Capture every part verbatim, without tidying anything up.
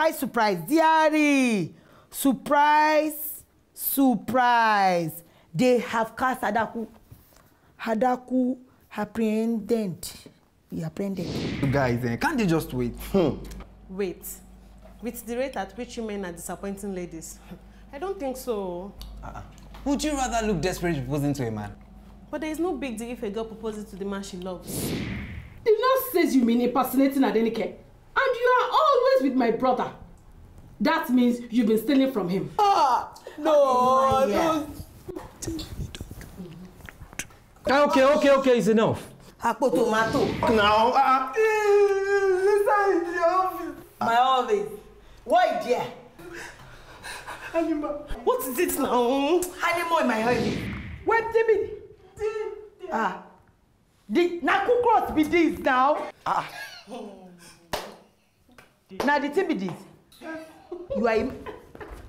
Surprise, surprise, diary. Surprise, surprise. They have cast Adaku. Adaku apprehended. He apprehended. You guys, eh, can't they just wait? Hmm. Wait. With the rate at which you men are disappointing ladies, I don't think so. Uh-uh. Would you rather look desperate proposing to a man? But there is no big deal if a girl proposes to the man she loves. The nurse says you mean impersonating Adenike, and you are always with my brother. That means you've been stealing from him. Ah! No! No! Okay, okay, okay, it's enough. Akpo tomato. Now, uh, inside the office. My office. Why, dear? Animal. What is it now? Animal in my office. Where did it be? Ah. The Naku cross be this now. Ah. Now the thing be this. You are a,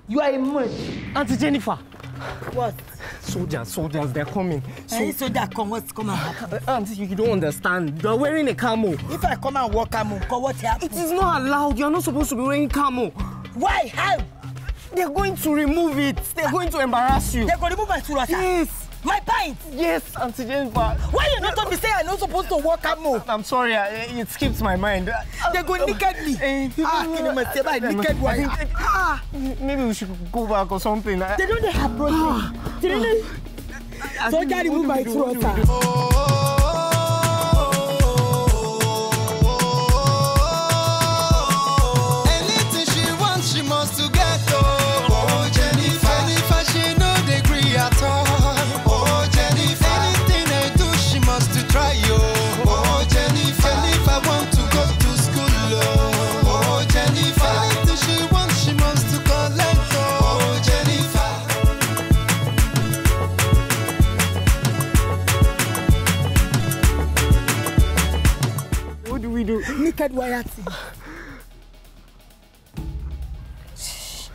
you are a mud. Auntie Jennifer. What? Soldiers, soldiers, they're coming. So any soldier come, what's come and happen? Uh, auntie, you don't understand. They're wearing a camo. If I come and wear camo, what happen? It is not allowed. You're not supposed to be wearing camo. Why? How? They're going to remove it. They're going to embarrass you. They're going to remove my surata? Yes. My pint? Yes, Auntie Jennifer. Why you not told me say I'm not supposed to walk up more? I'm sorry, I, it skips my mind. They're going to naked me. Ah, naked ah, maybe we should go back or something. They don't have problem. They don't have... So I can't remove my throat. Naked wire thing. Shh.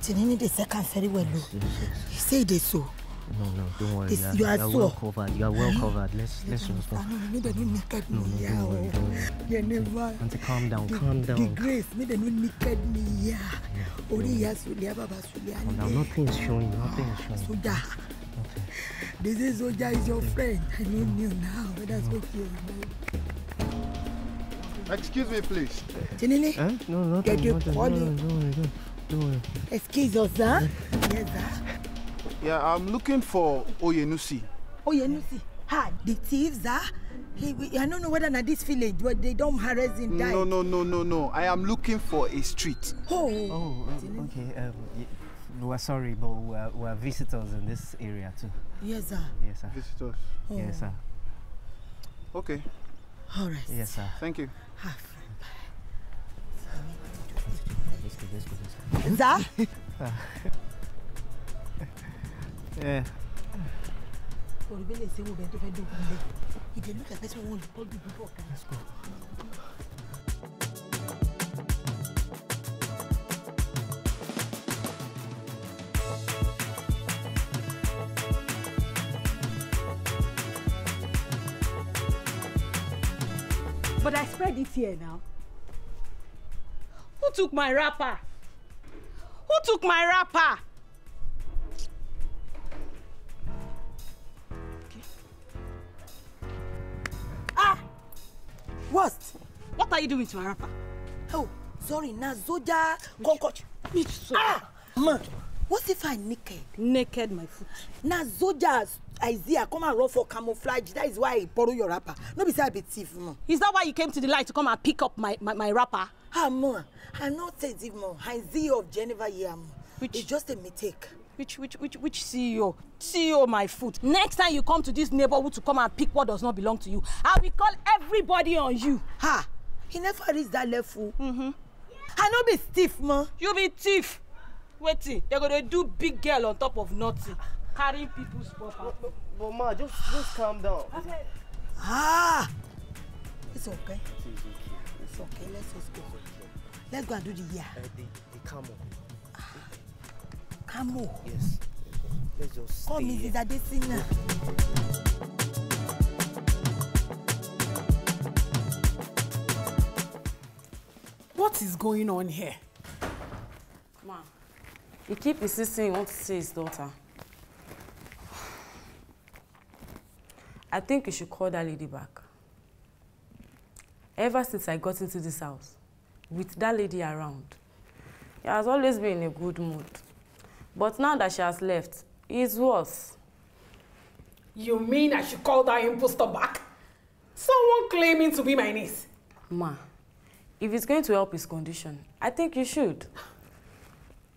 Tinini, the second very well. You say they so. No, no, don't worry. This, you are, you are so. well covered. You are well covered. Let's let's just. No, no, they don't naked me. No, no, don't worry, don't worry. You never. Auntie, calm down, the, calm down. The grace, me they don't naked me. Yeah. Only yes, we have Baba Suli. No, nothing is showing. Nothing is showing. So yeah. Okay. This is Oja is your friend. I don't know now. But that's okay. Excuse me, please. Tinini? Huh? No, not that. Don't worry, don't worry. Excuse us, huh? Yes, sir. Yeah, I'm looking for Oyenusi. Oyenusi? Ha, the thieves, huh? He, we, I don't know whether in this village, but they don't harass him. Die. No, no, no, no, no. I am looking for a street. Oh, oh um, okay. Um, we are sorry, but we are, we are visitors in this area, too. Yes, sir. Yes, sir. Visitors? Oh. Yes, sir. Okay. All right. Yes, sir. Thank you. Sir? Yeah. Let's go. But I spread it here now. Who took my wrapper? Who took my wrapper? Okay. Ah! What? What are you doing to my wrapper? Oh, sorry, na Zoja Concoch. Ah! Man, what if I'm naked? Naked, my foot. Na Zoja. Isaiah, come and run for camouflage. That is why I borrow your wrapper. No, be a bit thief, man. Is that why you came to the light to come and pick up my, my, my wrapper? Ah, man. I'm not a thief, man. I'm C E O of Geneva here, which it's just a mistake. Which, which, which, which C E O? C E O, my foot. Next time you come to this neighborhood to come and pick what does not belong to you, I will call everybody on you. Ha! He never reached that level. Mm-hmm. I no be thief, man. You be thief. Wait, they're going to do big girl on top of nothing. Carrying people's property. But, but, but ma, just, just calm down. Okay. Ah! It's okay. It's okay. It's okay. Let's just go. Let's go and do the year. Uh, the, the camel. Ah. Camel? Yes. Let's just stay. Oh, Missus Adesina. What is going on here? He keeps insisting he wants to see his daughter. I think you should call that lady back. Ever since I got into this house, with that lady around, he has always been in a good mood. But now that she has left, it's worse. You mean I should call that imposter back? Someone claiming to be my niece. Ma, if it's going to help his condition, I think you should.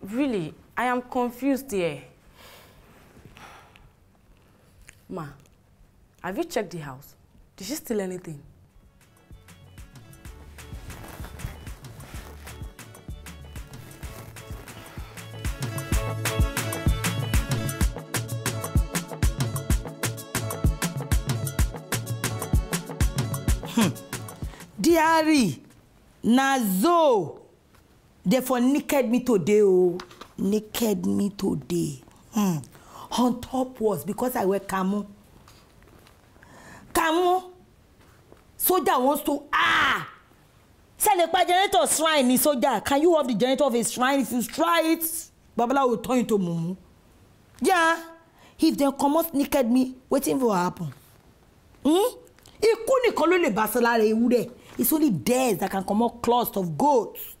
Really, I am confused here. Ma, have you checked the house? Did she steal anything? Diary, Nazo, they for naked me today, oh, naked me today. Hmm. On top was because I wear camo. Camo, soldier wants to ah. Say the generator shrine is soldier. Can you have the generator of a shrine? If you try it, Babala will turn into mumu. Yeah, if they come out naked me, waiting for what happen. Hmm. It's only death that can come out cloth of goats.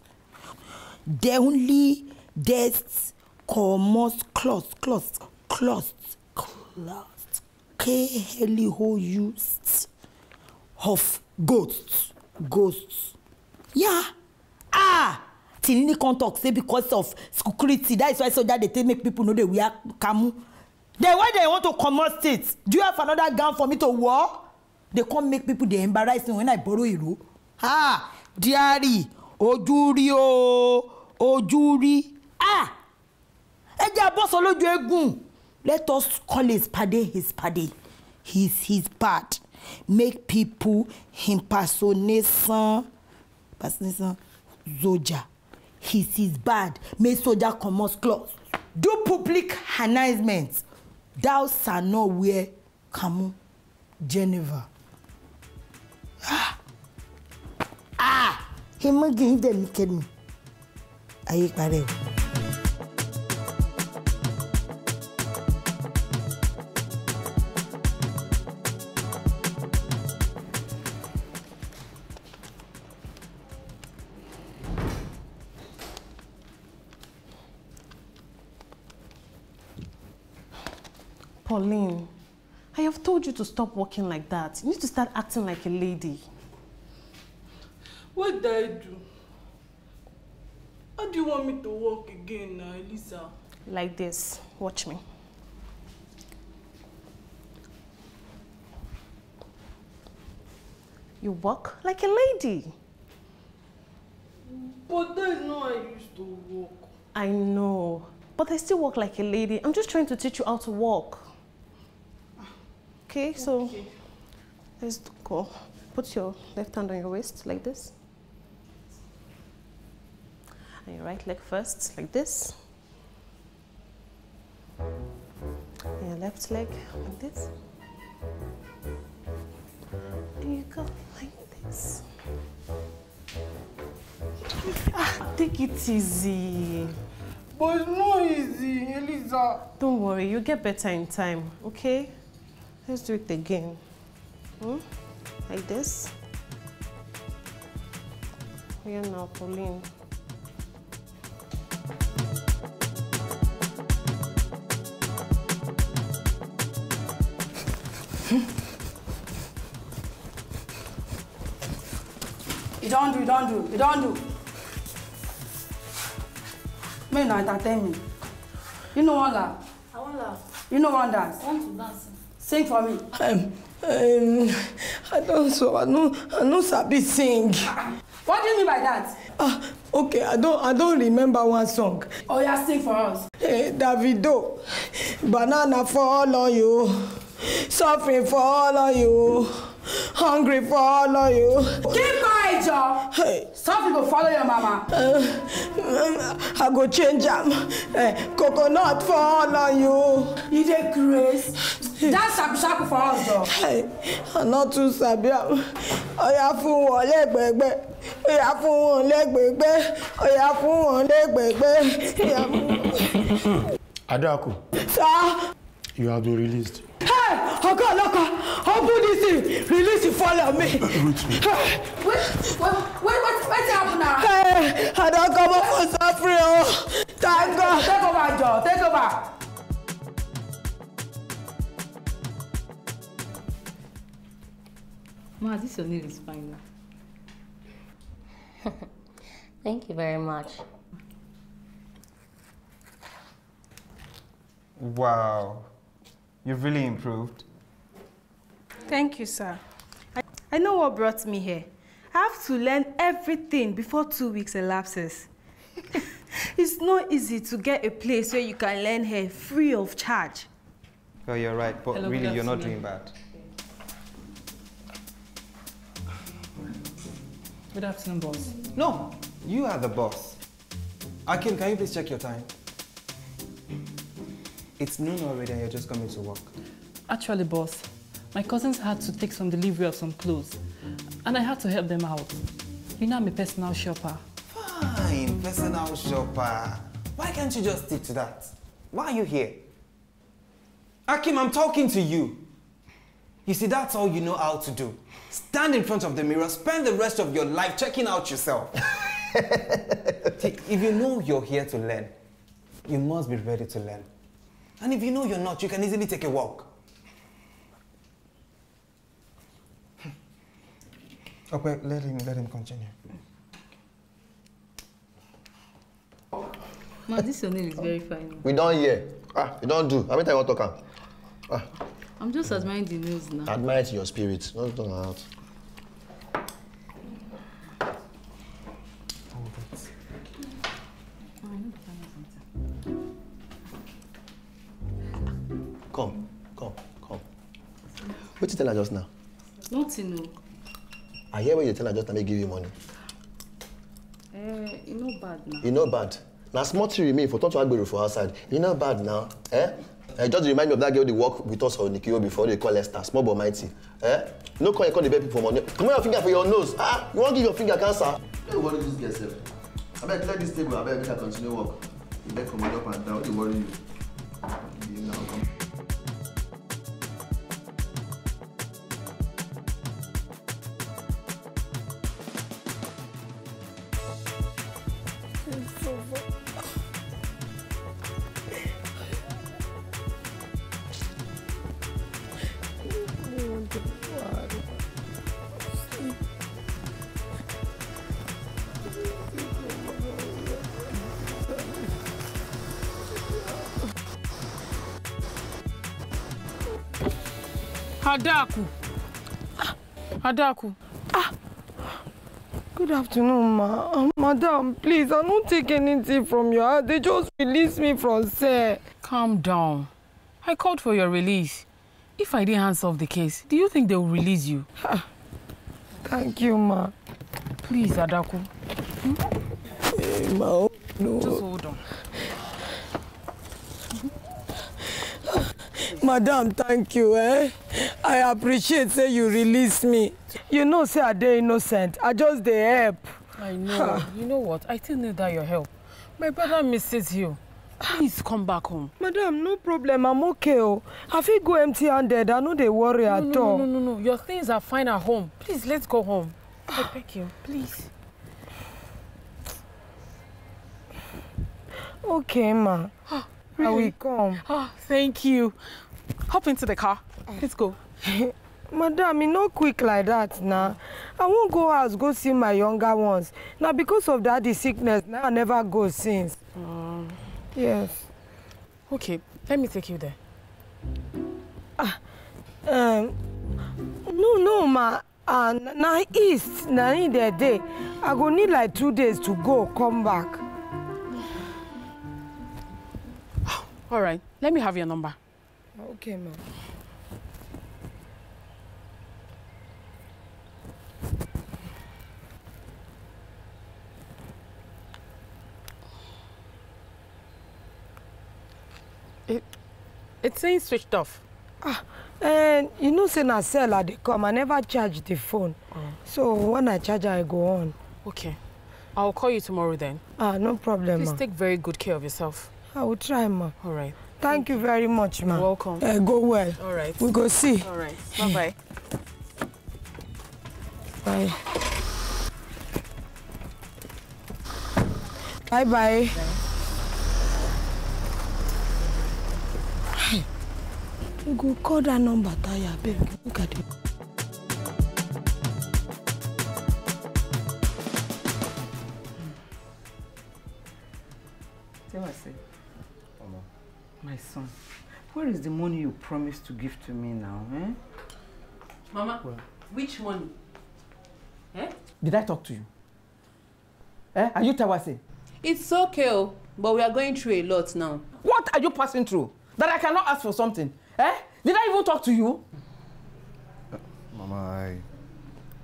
The only death come out cloth, cloth, cloth, cloth. K L O U S of goats, goats. Yeah. Ah! Tinini can't talk, say, because of security. That is why so that they make people know they wear camo. Then why they want to come out it? Do you have another gun for me to wear? They can't make people they embarrass me when I borrow you. Ah, diary, ojuri o, ojuri. Ah, eja boss olo ju egun. Let us call his pade his pade. His his part. Make people impersonate some, impersonate some soldier. His his bad. Make soldier come out close. Do public announcements. Thou shall not wear camo, Geneva. Ah! Ah! He must give them me. Aye, pareo. Pauline, I have told you to stop walking like that. You need to start acting like a lady. What did I do? How do you want me to walk again now, Elisa? Like this. Watch me. You walk like a lady. But that is not how I used to walk. I know. But I still walk like a lady. I'm just trying to teach you how to walk. Okay, so okay. Let's go. Put your left hand on your waist like this. And your right leg first, like this. And your left leg like this. And you go like this. Ah, take it easy. But it's not easy, Eliza. Don't worry, you'll get better in time, okay? Let's do it again. Hmm? Like this. Here now, Pauline. You don't do, you don't do, you don't do. May not entertain me. You know one laugh. I won't laugh. You know one dance. I want to dance. Sing for me. Um, um, I don't so I don't I don't sabi sing. What do you mean by that? Ah, okay, I don't I don't remember one song. Oh yeah, sing for us. Hey, Davido, banana for all of you, suffering for all of you, hungry for all of you. Keep quiet, y'all. Hey, something go follow your mama. Uh, I go change them. Hey, coconut for all of you. You dey grace. That's a shaku for us, though. Hey, I'm not too sabia. I have one leg, baby. I have one leg, baby. I have one leg, baby. Adaku. Sir. You have been released. Hey! Oh God, look! Open this thing! Release it, follow me! Release me. Hey. Wait, wait, wait, wait, what's happening now? Hey! I don't come up for suffering! Oh. Thank God! Take over, Joe! Take over! Ma, this your nail is fine now. Thank you very much. Wow, you've really improved. Thank you, sir. I, I know what brought me here. I have to learn everything before two weeks elapses. It's not easy to get a place where you can learn here free of charge. Well, you're right, but Hello, really, you're not doing bad. Good afternoon, boss. No, you are the boss. Akim, can you please check your time? It's noon already and you're just coming to work. Actually, boss, my cousins had to take some delivery of some clothes and I had to help them out. You know, I'm a personal shopper. Fine, personal shopper. Why can't you just stick to that? Why are you here? Akim, I'm talking to you. You see, that's all you know how to do. Stand in front of the mirror, spend the rest of your life checking out yourself. If you know you're here to learn, you must be ready to learn. And if you know you're not, you can easily take a walk. Okay, let him, let him continue. Ma, this your name is very fine. We don't hear. Ah, you don't do. How many times you want to talk? Ah. I'm just admiring the news now. Admire your spirit, not your heart. Come, come, come. What did you tell her just now? Nothing, no. I hear what you tell her just now, they give you money. Eh, you know bad now. You know bad. Now, small thing with me, if I talk to Agbero for outside, you know bad now, eh? Uh, just remind me of that girl they work with us on Nikio before they call Lester, small but mighty. Eh? No call, you call the baby for money. Come on, your finger for your nose. Ah, you won't give your finger cancer. Don't worry, just get yourself. I better clear this table, I better make her continue work. You beg for money up and down, don't worry you. You know, come. Adaku. Ah. Adaku. Ah. Good afternoon, ma. Uh, madam, please, I don't take anything from your heart. They just released me from cell. Calm down. I called for your release. If I didn't hands off the case, do you think they will release you? Ah. Thank you, ma. Please, Adaku. Hmm? Hey, ma, no. Just hold on. Madam, thank you, eh? I appreciate, say, you release me. You know, say, I dey innocent. I just dey help. I know. You know what? I still need that your help. My brother misses you. Please come back home. Madam, no problem. I'm okay. Oh. I feel go empty-handed. I know they worry no, at no, all. No, no, no, no. Your things are fine at home. Please, let's go home. I beg you, please. Okay, ma. Really? I will come. Oh, thank you. Hop into the car. Let's go. Madam, you no quick like that now. Nah. I won't go out, go see my younger ones. Now, because of that, the sickness, now nah, I never go since. Um, yes. Okay, let me take you there. Ah, um, no, no, ma. Uh, now east, now in the day. I go need like two days to go, come back. All right, let me have your number. Okay, ma'am. It, it's saying switched off. Ah, and you know, say na cell I dey come. I never charge the phone. Oh. So when I charge, I go on. Okay, I'll call you tomorrow then. Ah, no problem, ma'am. Please take very good care of yourself. I will try, ma. All right. Thank you very much, ma. Welcome. Uh, go well. All right. We'll go see. All right. Bye-bye. Bye. Bye-bye. Hey. You go call that number, Taya, baby. Look at it. My son, where is the money you promised to give to me now, eh? Mama, well, which money? Eh? Did I talk to you? Eh? Are you Tawase? It's okay, but we are going through a lot now. What are you passing through that I cannot ask for something? Eh? Did I even talk to you? Uh, Mama, I,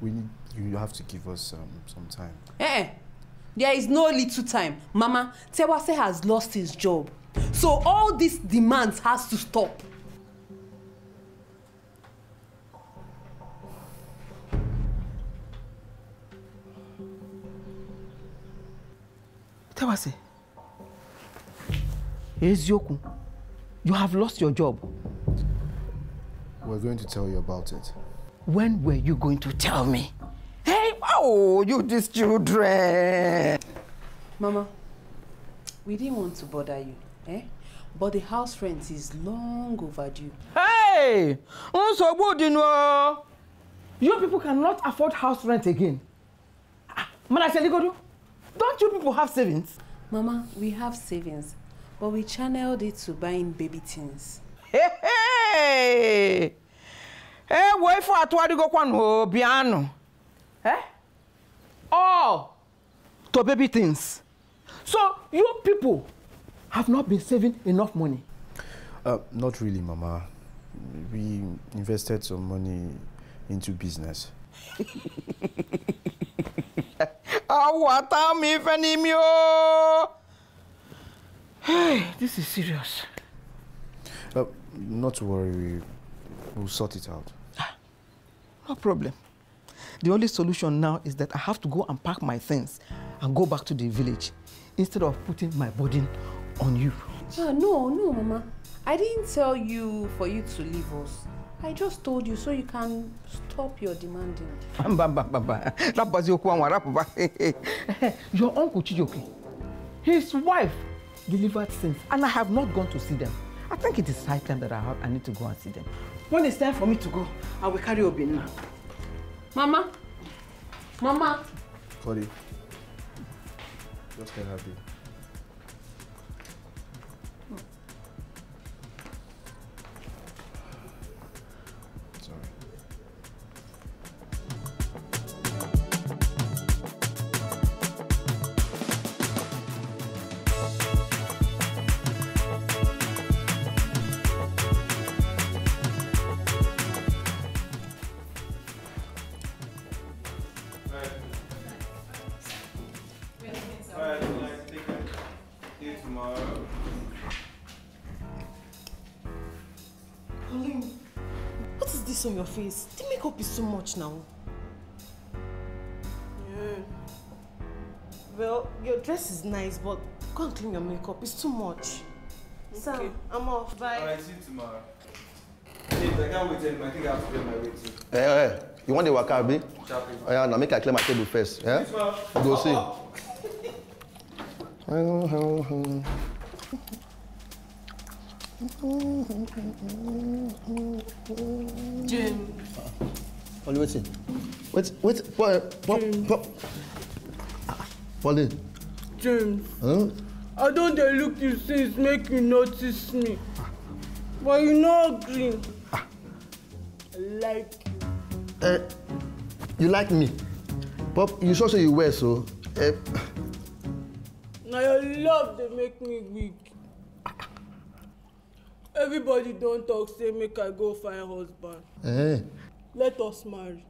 we need, you have to give us um, some time. Eh? There is no little time. Mama, Tawase has lost his job. So all these demands has to stop. Tawase, Ezioku, you have lost your job. We're going to tell you about it. When were you going to tell me? Hey, oh, you these children. Mama, we didn't want to bother you. Eh? But the house rent is long overdue. Hey! You people cannot afford house rent again. Don't you people have savings? Mama, we have savings, but we channeled it to buying baby things. Hey! Hey! Hey! Wait for a Eh? Oh! To baby things. So, you people have not been saving enough money? Uh, not really, Mama. We invested some money into business. Hey, this is serious. Uh, not to worry, we'll sort it out. No problem. The only solution now is that I have to go and pack my things and go back to the village instead of putting my burden on you. Uh, no, no, Mama. I didn't tell you for you to leave us. I just told you so you can stop your demanding. Your uncle Chijoki, his wife delivered sins, and I have not gone to see them. I think it is high time that I, have, I need to go and see them. When it's time for me to go, I will carry Obi now. Mama, Mama. Sorry. What can I do? On your face. The makeup is so much now. Mm. Well, your dress is nice, but go and clean your makeup. It's too much. Okay. Sam, I'm off. Bye. Alright, see you tomorrow. Please, I can't wait anymore. I think I have to clear my way too. Hey, hey, you want the waka, babe? Oh, yeah, now make I clear my table first. Yeah? Go see. Jim. Polly, wait. Wait, wait. What? What? Polly. James. Huh? I don't they look you since make you notice me. Ah. But you know green. Ah. I like you. Uh, you like me? Pop, you saw so you wear so. Uh. Now your love they make me weak. Everybody don't talk, say, make I go find husband. Eh. Let us marry.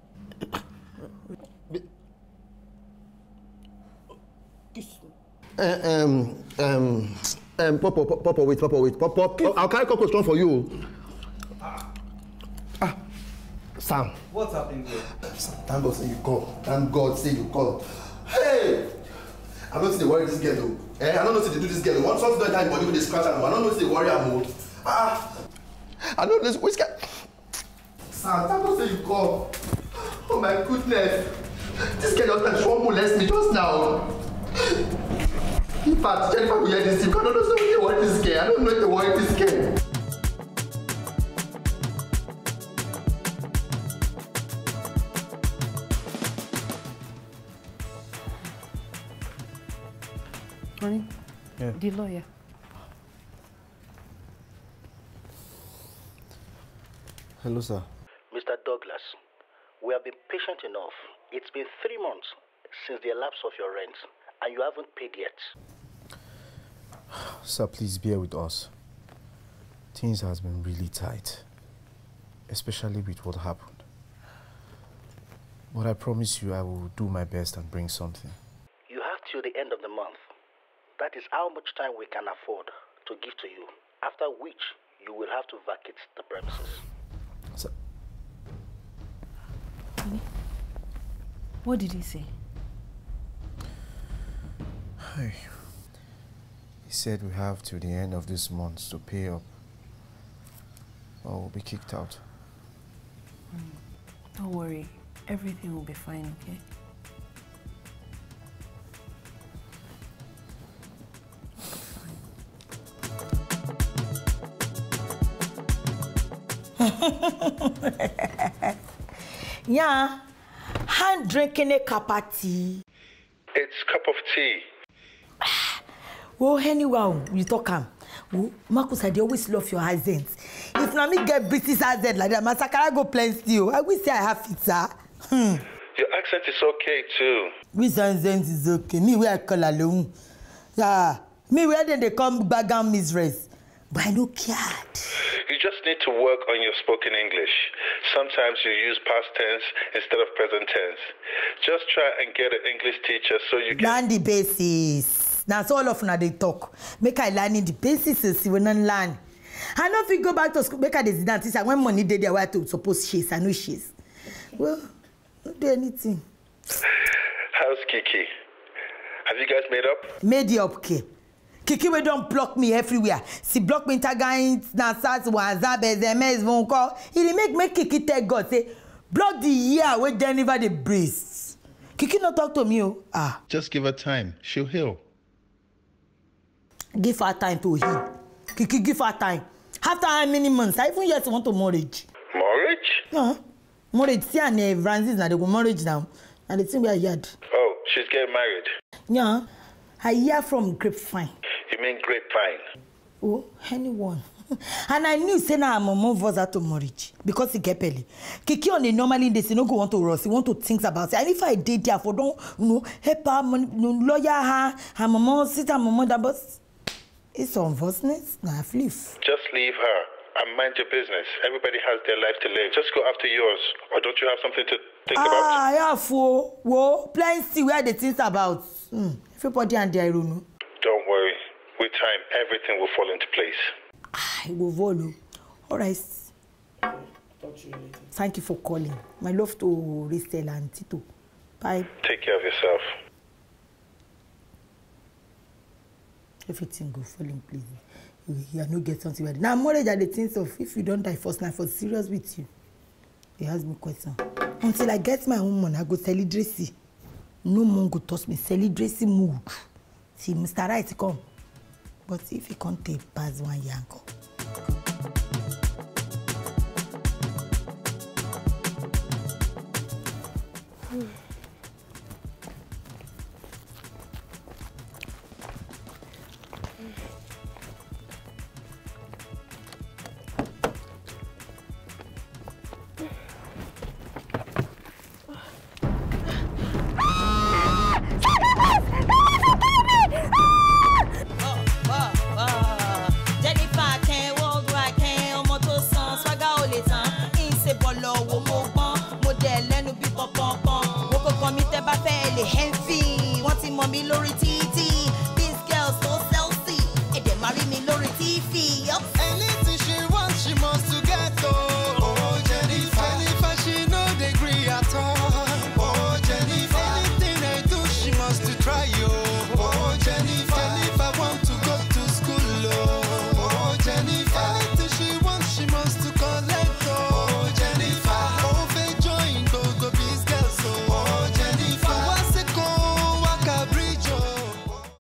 Kiss me. Uh, um, um, um, Papa, Papa, wait, Papa, wait. Papa, Papa I'll carry a couple strong for you. Ah. Ah. Sam. What's happening here? Thank God say you call. Thank God say you call. Hey! I don't think they worry this girl. Eh? I don't know if they do this girl. Once once they die, body will they scratch and I don't know if they worry her more. Ah, I don't know which guy. Sam, that was say you call. Oh my goodness, this girl just won't molest me just now. In fact, Jennifer will hear this. I don't know if they worry this girl. I don't know if they worry this girl. Honey, yeah. The lawyer. Hello, sir. Mister Douglas, we have been patient enough. It's been three months since the elapse of your rent, and you haven't paid yet. Sir, please bear with us. Things has been really tight, especially with what happened. But I promise you I will do my best and bring something. You have till the end of the month. That is how much time we can afford to give to you, after which you will have to vacate the premises. Sir. What did he say? Hi. He said we have till the end of this month to pay up, or we'll be kicked out. Mm. Don't worry, everything will be fine, okay? Yeah, I'm drinking a cup of tea. It's cup of tea. Well, anyway, you talk him. Well, Marcus, I always love your accents. If not me get British accent like that, Masakara go plain still. I wish I have it, sir. Hmm. Your accent is okay too. Which accent is okay? Me where I call alone. Yeah, me where then they come back and mistress. But I don't care. You just need to work on your spoken English. Sometimes you use past tense instead of present tense. Just try and get an English teacher so you can... Learn the basics. That's all of now they talk. Make I learn in the basics so you will not learn. I know if you go back to school, make I the dentist. I want money, they were to suppose she's, I know she's. Well, don't do anything. How's Kiki? Have you guys made up? Made up, okay. Kiki we don't block me everywhere. She block me tagain, nasas, WhatsApp, S M S, phone call. It make me Kiki tell God say, block the year we deliver the breeze. Kiki not talk to me, oh. Ah. Just give her time. She'll heal. Give her time to heal. Kiki, give her time. After how many months? I even just want to marriage. Marriage? No. Marriage. See, and Francis now they go marriage now, and the thing we are yard. Oh, she's getting married. Yeah. I hear from grapevine. You mean grapevine? Oh, anyone. And I knew say now my mom was out to marriage because he get belly. Kiki on the normally they say no go want to rush, he want to think about it. And if I did there for don't you know help her, no lawyer her, her mama sit her mama that but it's unfortunate. Now leave. Just leave her and mind your business. Everybody has their life to live. Just go after yours, or don't you have something to think ah, about? Ah, I have four. Whoa, plenty where the things about. Mm. Everybody and their own. Don't worry. With time, everything will fall into place. I will follow. All right. Thank you for calling. My love to Ristel and Tito. Bye. Take care of yourself. Everything will fall in place. You are not getting something ready. Now, more than the things of if you don't die first night, for serious with you. You ask me question. Until I get my own money, I go sell it dressy. No one go touch me, sell it dressy mood. See, Mister Right come. But if he can't take pass one yanko.